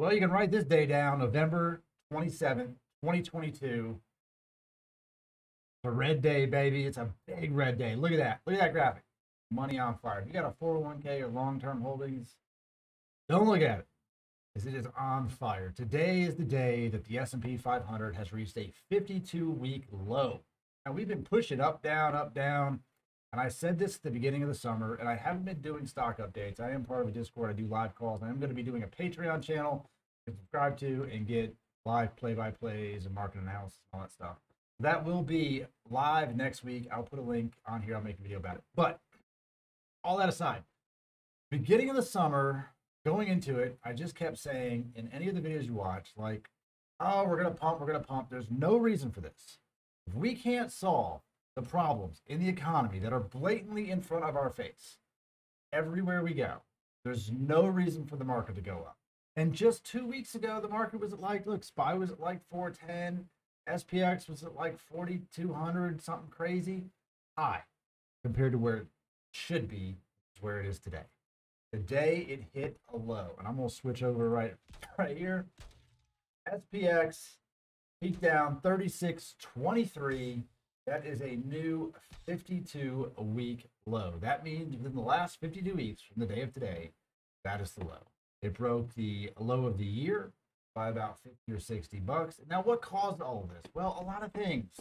Well, you can write this day down, November 27th, 2022. It's a red day, baby. It's a big red day. Look at that. Look at that graphic. Money on fire. If you got a 401k or long-term holdings, don't look at it, because it is on fire. Today is the day that the S&P 500 has reached a 52-week low. Now, we've been pushing up, down, and I said this at the beginning of the summer, and I haven't been doing stock updates. I am part of a Discord. I do live calls, and I'm going to be doing a Patreon channel to subscribe to and get live play-by-plays and market analysis and all that stuff. That will be live next week. I'll put a link on here. I'll make a video about it. But all that aside, beginning of the summer, going into it, I just kept saying in any of the videos you watch, like, oh, we're going to pump, we're going to pump. There's no reason for this. If we can't solve the problems in the economy that are blatantly in front of our face everywhere we go, there's no reason for the market to go up. And just 2 weeks ago, the market was at like, look, SPY was at like 410. SPX was at like 4,200, something crazy high compared to where it should be, is where it is today. Today it hit a low, and I'm gonna switch over right here. SPX peaked down 36.23. That is a new 52-week low. That means within the last 52 weeks from the day of today, that is the low. It broke the low of the year by about 50 or 60 bucks. Now, what caused all of this? Well, a lot of things,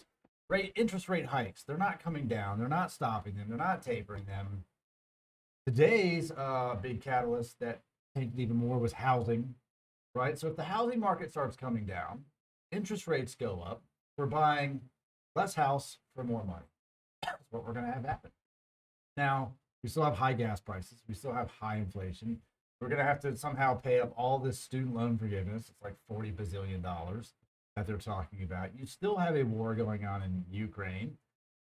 right? Interest rate hikes. They're not coming down. They're not stopping them. They're not tapering them. Today's big catalyst that tanked even more was housing, right? So if the housing market starts coming down, interest rates go up, we're buying less house for more money. That's what we're going to have happen. Now, we still have high gas prices. We still have high inflation. We're going to have to somehow pay up all this student loan forgiveness. It's like $40 bazillion that they're talking about. You still have a war going on in Ukraine.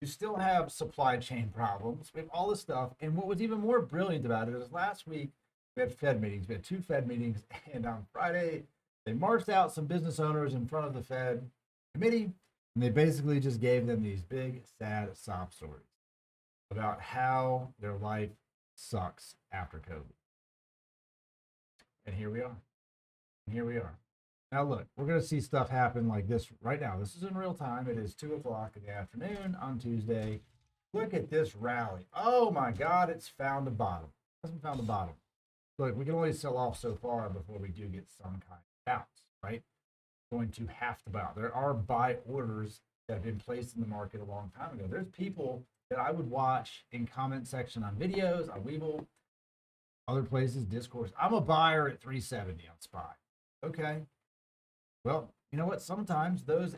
You still have supply chain problems. We have all this stuff. And what was even more brilliant about it is last week we had Fed meetings. We had two Fed meetings. And on Friday, they marched out some business owners in front of the Fed committee. And they basically just gave them these big, sad sob stories about how their life sucks after COVID. And here we are. And here we are. Now, look, we're going to see stuff happen like this right now. This is in real time. It is 2 o'clock in the afternoon on Tuesday. Look at this rally. Oh, my God, it's found a bottom. It hasn't found a bottom. Look, we can only sell off so far before we do get some kind of bounce, right? Going to have to bounce. There are buy orders that have been placed in the market a long time ago. There's people that I would watch in comment section on videos, on Weevil, other places, Discord. I'm a buyer at 370 on SPY. Okay. Well, you know what? Sometimes those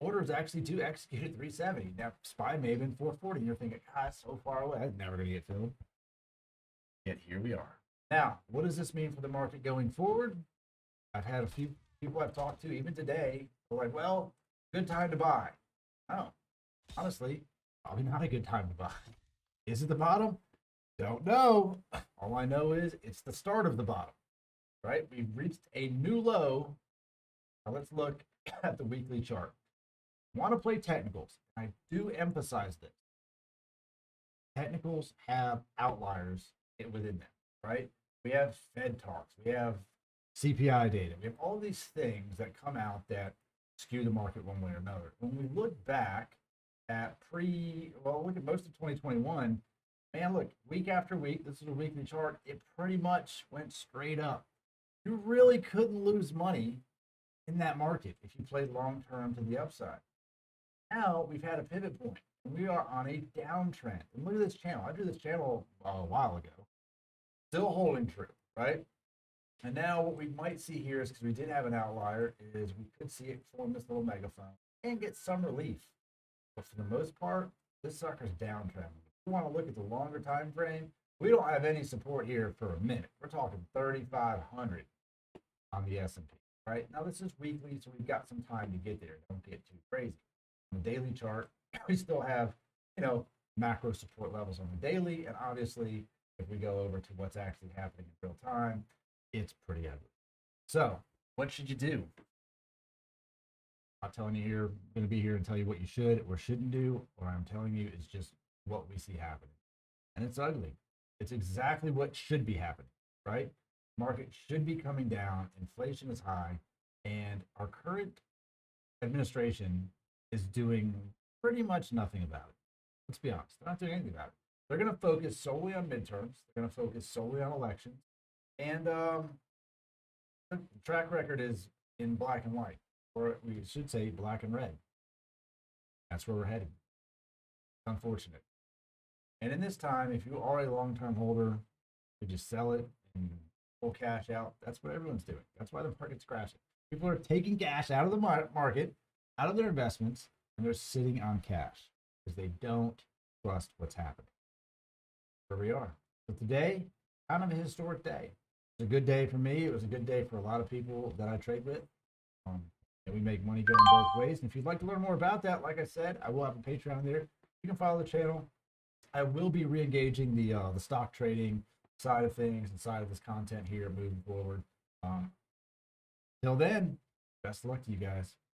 orders actually do execute at 370. Now, SPY may have been 440. And you're thinking, God, it's so far away. That's never going to get filled. Yet here we are. Now, what does this mean for the market going forward? I've had a few people I've talked to, even today, who are like, well, good time to buy. No. Honestly, probably not a good time to buy. Is it the bottom? Don't know. All I know is it's the start of the bottom, right? We've reached a new low. Now let's look at the weekly chart. I want to play technicals. I do emphasize this. Technicals have outliers within them, right? We have Fed talks. We have CPI data. We have all these things that come out that skew the market one way or another. When we look back at look at most of 2021, man, look, week after week, this is a weekly chart, it pretty much went straight up. You really couldn't lose money in that market if you played long-term to the upside. Now we've had a pivot point. We are on a downtrend. And look at this channel. I drew this channel a while ago. Still holding true, right? And now what we might see here is, because we did have an outlier, is we could see it form this little megaphone and get some relief. But for the most part, this sucker's downtrend. We want to look at the longer time frame. We don't have any support here for a minute. We're talking 3,500 on the S&P, right? Now, this is weekly, so we've got some time to get there. Don't get too crazy. On the daily chart, we still have, you know, macro support levels on the daily. And obviously, if we go over to what's actually happening in real time, it's pretty ugly. So what should you do? I'm not telling you here, I'm going to be here and tell you what you should or shouldn't do. What I'm telling you is just what we see happening, and it's ugly. It's exactly what should be happening, right? market should be coming down, inflation is high, and our current administration is doing pretty much nothing about it. Let's be honest, they're not doing anything about it. They're going to focus solely on midterms. They're going to focus solely on elections. And the track record is in black and white, or we should say black and red. That's where we're headed. Unfortunate. And in this time, if you are a long-term holder, you just sell it and pull cash out. That's what everyone's doing. That's why the market's crashing. People are taking cash out of the market, out of their investments, and they're sitting on cash because they don't trust what's happening. Where we are. So today, kind of a historic day. It's a good day for me. It was a good day for a lot of people that I trade with. And we make money going both ways. And if you'd like to learn more about that, like I said, I will have a Patreon there. You can follow the channel. I will be re-engaging the stock trading side of things and side of this content here moving forward. Till then, best of luck to you guys.